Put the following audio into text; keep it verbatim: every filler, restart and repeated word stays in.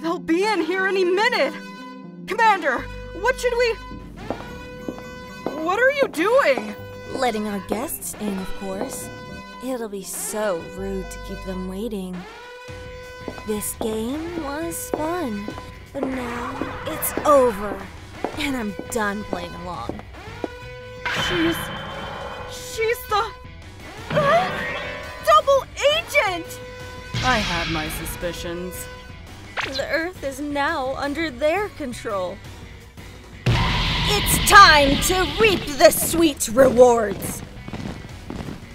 They'll be in here any minute! Commander, what should we... What are you doing? Letting our guests in, of course. It'll be so rude to keep them waiting. This game was fun, but now it's over, and I'm done playing along. She's... she's the... Uh, double agent! I had my suspicions. The Earth is now under their control. It's time to reap the sweet rewards!